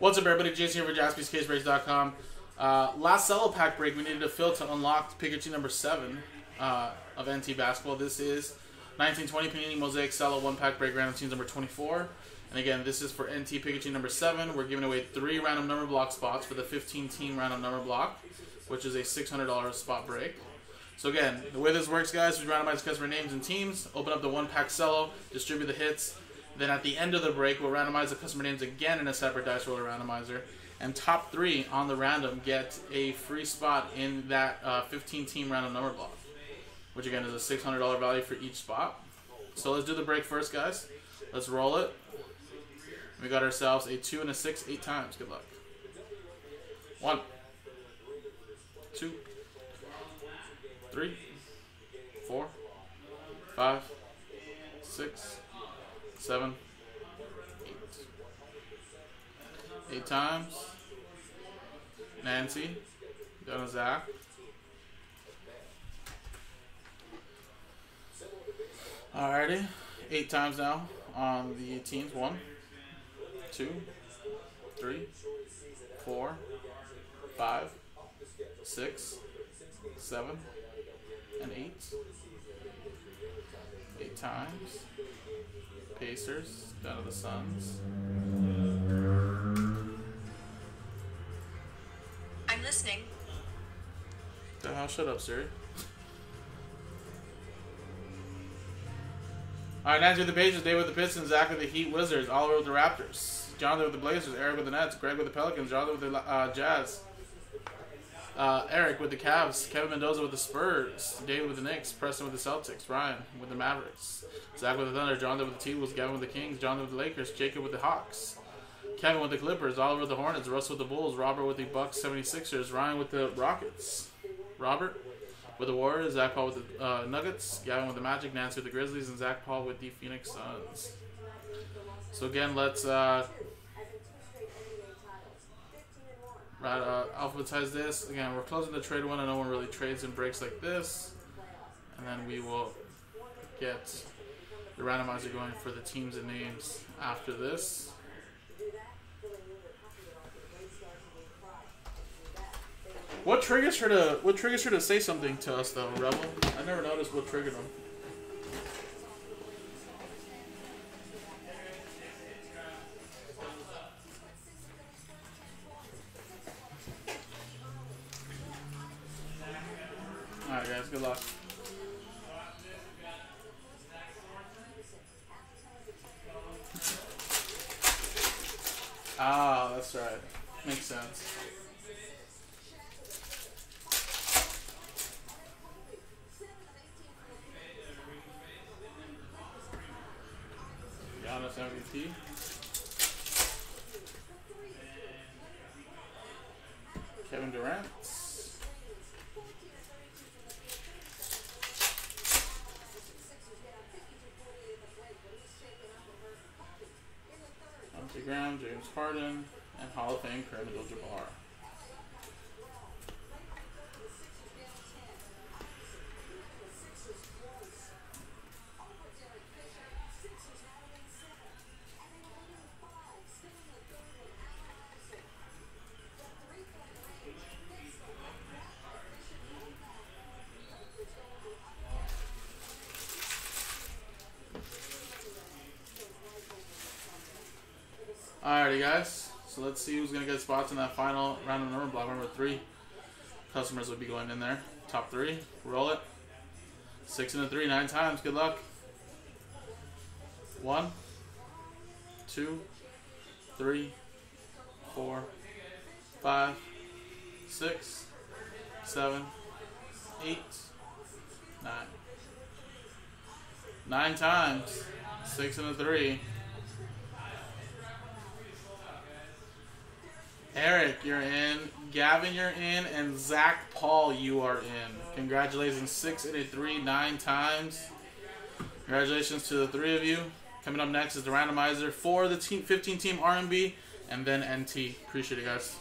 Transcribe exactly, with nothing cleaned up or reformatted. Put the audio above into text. What's up, everybody? Jason here for jazbees case breaks dot com. Uh, last cello pack break, we needed a fill to unlock Pikachu number seven uh, of N T Basketball. This is nineteen twenty Panini Mosaic Cello one pack break, random teams number twenty-four. And again, this is for N T Pikachu number seven. We're giving away three random number block spots for the fifteen team random number block, which is a six hundred dollar spot break. So again, the way this works, guys, we randomize customer names and teams, open up the one pack cello, distribute the hits. Then at the end of the break, we'll randomize the customer names again in a separate dice roller randomizer. And top three on the random get a free spot in that uh, fifteen team random number block, which again is a six hundred dollar value for each spot. So let's do the break first, guys. Let's roll it. We got ourselves a two and a six, eight times. Good luck. One, two, three, four, five, six, seven, eight. Eight times. Nancy. Donna Zach. Alrighty. Eight times now on the teams. One, two, three, four, five, six, seven, and eight. Eight times. Pacers, down to the Suns. I'm listening. The hell, shut up, Siri. Alright, Nancy with the Pacers, Dave with the Pistons, Zach with the Heat, Wizards, Oliver with the Raptors, Jonathan with the Blazers, Eric with the Nets, Greg with the Pelicans, Jonathan with the uh, Jazz, uh, Eric with the Cavs, Kevin Mendoza with the Spurs, David with the Knicks, Preston with the Celtics, Ryan with the Mavericks, Zach with the Thunder, Jonathan with the T-Wolves, Gavin with the Kings, Jonathan with the Lakers, Jacob with the Hawks, Kevin with the Clippers, Oliver with the Hornets, Russell with the Bulls, Robert with the Bucks, seventy-sixers, Ryan with the Rockets, Robert with the Warriors, Zach Paul with the uh, Nuggets, Gavin with the Magic, Nancy with the Grizzlies, and Zach Paul with the Phoenix Suns. So again, let's uh, right, uh, alphabetize this. Again, we're closing the trade one, and no one really trades in breaks like this. And then we will get the randomizer going for the teams and names after this. What triggers her to what triggers her to say something to us though, Rebel? I never noticed what triggered them. Alright, guys, good luck. Ah, that's right. Makes sense. Giannis M V P. Kevin Durant. Graham, James Harden, and Hall of Fame Kareem Abdul-Jabbar. Alrighty, guys, so let's see who's going to get spots in that final random number block. Number three customers would be going in there. Top three. Roll it. Six and a three, nine times. Good luck. One, two, three, four, five, six, seven, eight, nine. Nine times. Six and a three. Eric, you're in. Gavin, you're in. And Zach Paul, you are in. Congratulations. Six and a three, nine times. Congratulations to the three of you. Coming up next is the randomizer for the team, fifteen team R and B, and then N T. Appreciate it, guys.